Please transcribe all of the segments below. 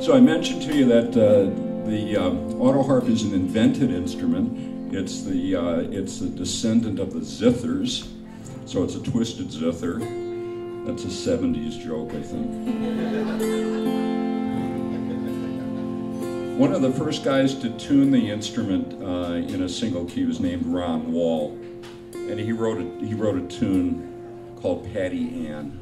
So I mentioned to you that the autoharp is an invented instrument. It's the descendant of the zithers, so it's a twisted zither. That's a 70s joke, I think. One of the first guys to tune the instrument in a single key was named Ron Wall, and he wrote a tune called Patty Ann.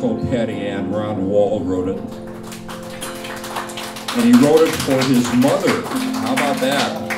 Called Patty Ann. Ron Wall wrote it, and he wrote it for his mother. How about that?